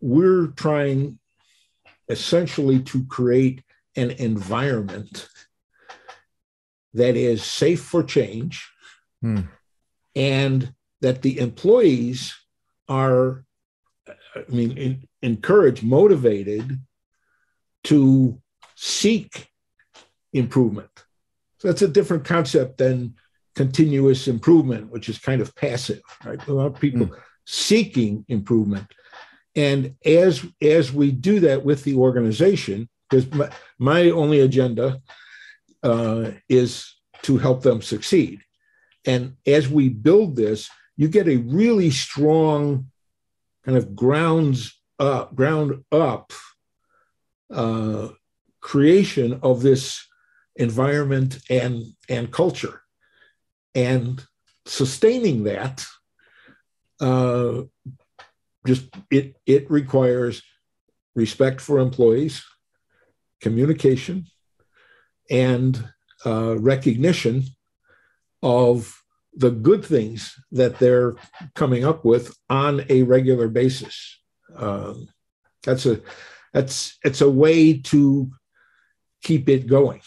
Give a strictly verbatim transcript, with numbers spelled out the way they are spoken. we're trying essentially to create an environment that is safe for change, hmm. and that the employees are, I mean, in, encouraged, motivated to seek improvement. So that's a different concept than continuous improvement, which is kind of passive, right? A lot of people mm. seeking improvement. And as, as we do that with the organization, because my, my only agenda uh, is to help them succeed. And as we build this, you get a really strong kind of grounds up, ground up uh, creation of this environment and, and culture. And sustaining that, uh, just it, it requires respect for employees, communication, and uh, recognition of the good things that they're coming up with on a regular basis. Um, that's a, that's, it's a way to keep it going.